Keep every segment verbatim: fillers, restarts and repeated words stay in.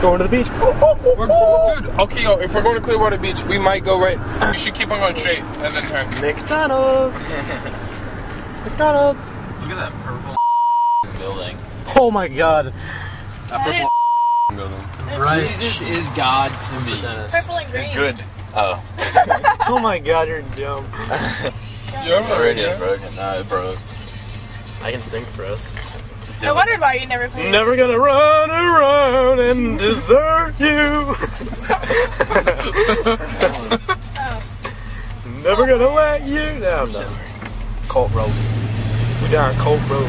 going to the beach. Oh, oh, oh, we're, oh. Dude, okay, yo, if we're going to Clearwater Beach, we might go right. You should keep on going straight at that time. McDonald's. McDonald's. Look at that purple building. Oh my God. That purple building. Right. Jesus is God to me. Purple and green. It's good. Oh. Oh my God, you're dumb. Your radio's broken. No, it broke. I can sing for us. I wondered why you never played. Never gonna run around and desert you. Oh. Never gonna let you down. No, no. Colt Road. We down Colt Road.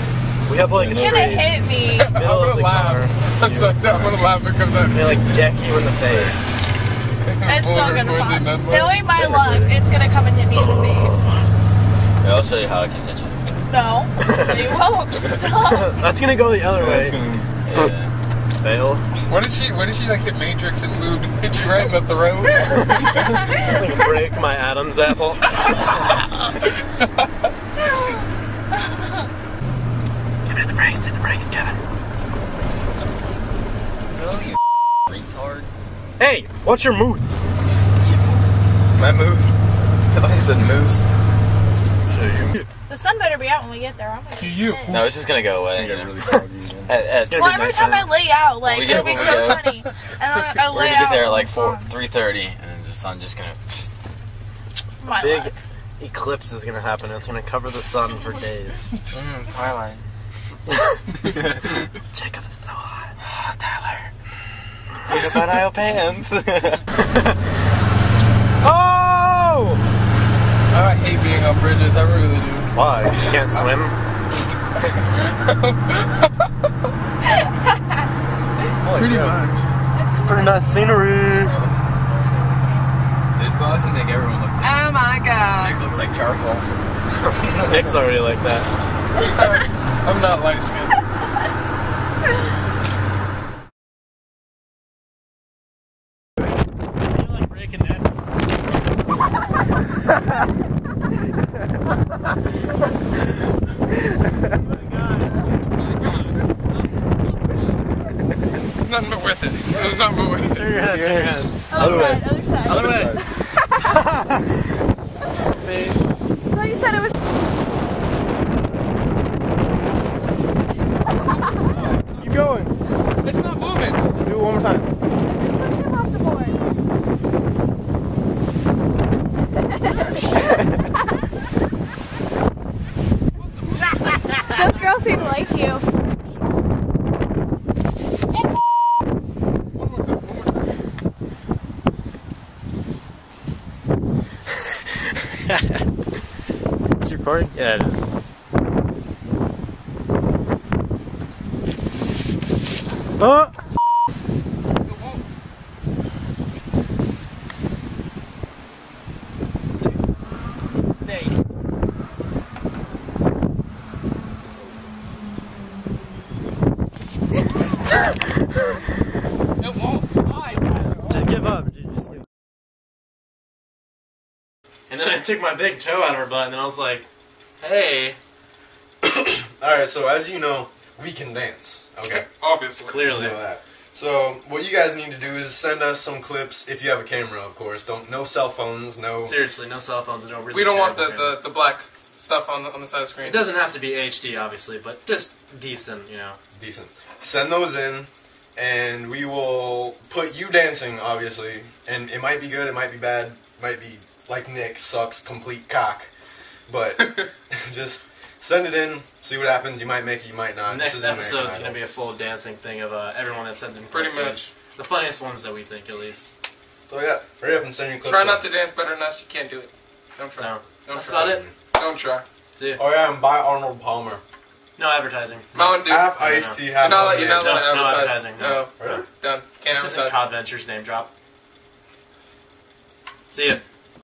We have like a street. You're gonna hit me. I'm gonna laugh. I'm sorry, I'm gonna laugh because that. They like deck you in the face. It's not gonna pop. Knowing my luck, it's gonna come and hit me in the face. Yeah, I'll show you how I can hit you. No, you won't. Stop. That's gonna go the other way. Yeah, gonna, yeah. Fail. What did she? What did she like? Hit Matrix and moved, hit you right in the throat. Like break my Adam's apple. Hit the brakes! Hit the brakes, Kevin. No, you retard. Hey, what's your mood? My mood? I thought you said moose. The sun better be out when we get there. I'm gonna you. No, it's just gonna go away. It's gonna get really foggy. It's gonna well, every time I lay out, like it'll be so sunny, and I, I lay out. We're gonna get there at like four, three thirty, and the sun just gonna. My big luck. Eclipse is gonna happen. It's gonna cover the sun for days. mm, twilight. Jacob is so hot. Oh, Tyler. Look at my Nile pants. Oh! I hate being on bridges, I really do. Why? You can't swim? Pretty God. Much. Pretty nice scenery. This doesn't make everyone look like. Oh my God. Nick looks like charcoal. Nick's already like that. I'm not light skinned. You're like breaking that. Oh my God. It's nothing but worth it. It was nothing but worth it. Turn your head, turn your head. Other way. Other side. Other way. I thought you said it was. Keep going. It's not moving. Let's do it one more time. It's recording? Yeah, it is. Oh! Stay. Stay. It won't slide. Just give up. And then I took my big toe out of her butt, and I was like, hey. Alright, so as you know, we can dance. Okay. Obviously. Clearly. You know that. So, what you guys need to do is send us some clips, if you have a camera, of course. Don't No cell phones, no... Seriously, no cell phones. Don't really we don't want the, the, the black stuff on the, on the side of the screen. It doesn't have to be H D, obviously, but just decent, you know. Decent. Send those in, and we will put you dancing, obviously. And it might be good, it might be bad, it might be... Like Nick sucks complete cock, but just send it in, see what happens. You might make it, you might not. The next episode's gonna be a full dancing thing of uh, everyone that sends in. Pretty much the funniest ones that we think, at least. So yeah, hurry up and send your clips. Try not to dance better than us. You can't do it. Don't try. No. Don't try. That's not it. Don't try. See. Oh yeah, and buy Arnold Palmer. No advertising. Mountain Dew. Half iced tea. Half. You're not allowed to advertise. No advertising. No. Done. Can't advertise. This isn't C O D Ventures name drop. See ya.